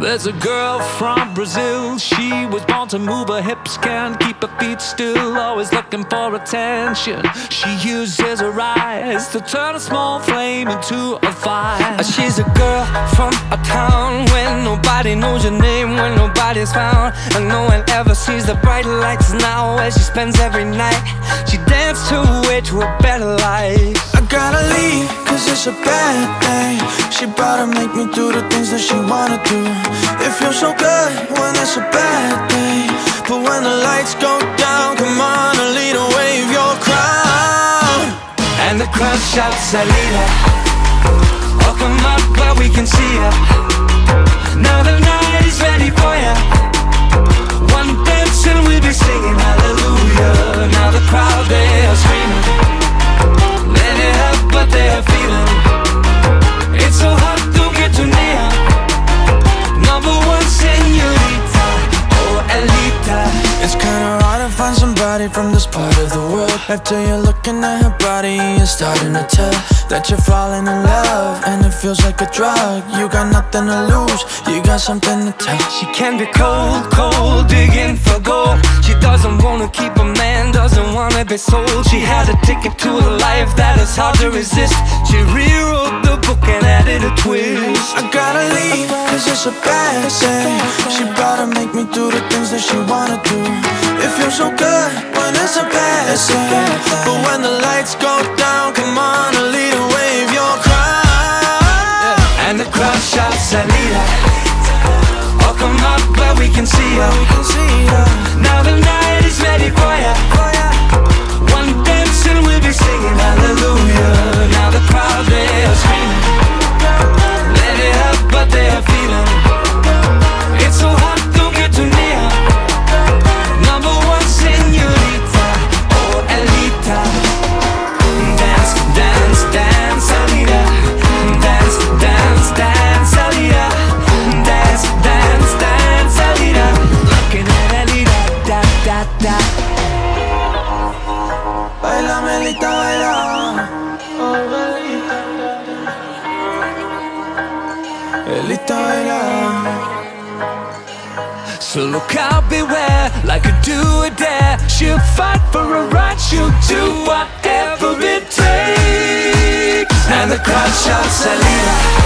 There's a girl from Brazil. She was born to move, her hips can't keep her feet still. Always looking for attention. She uses her eyes to turn a small flame into a fire. She's a girl from a town where nobody knows your name, where nobody's found, and no one ever sees the bright lights now where she spends every night. She danced her way to a better life. I gotta leave, cause it's a bad thing. She brought to make me do the things that she wanna do. It feels so good when it's a bad thing, but when the lights go down, come on, Elita, wave your crown. And the crowd shouts, Elita, oh come up where we can see ya. Now the night is ready for ya. One dance and we'll be singing hallelujah. Now the crowd, they are screaming, let it up, but they are feeling. It's so hot, don't get too near. Number one señorita, oh Elita. It's kinda hard to find somebody from this part of the world. After you're looking at her body, you're starting to tell that you're falling in love, and it feels like a drug. You got nothing to lose, you got something to tell. She can be cold, cold, digging for gold. She doesn't wanna keep a man, doesn't wanna be sold. She has a ticket to a life that is hard to resist. She rewrote the book and added a twist. I gotta leave, cause it's a bad thing. She brought to make me do the things that she wanna do. It feels so good when it's a bad thing, but when the lights go down, come on, Elita, wave your crown. And the crowd shouts, Elita, oh come up where we can see ya. Now the night is ready for ya. One dance and we'll be singing hallelujah. Now the crowd, they are screaming, let it up, but they are feeling. It's so hot, don't get too near. Number one señorita, oh Elita. Dance, dance, dance, Elita. Dance, dance, dance, Elita. Dance, dance, dance, Elita. Looking at Elita, da, da, da. Bailame, Elita, baila. Oh, Elita, baila. Elita, baila. So look out, beware, like a do-or-dare. She'll fight for a right, she'll do whatever it takes. And the crowd shouts, Elita.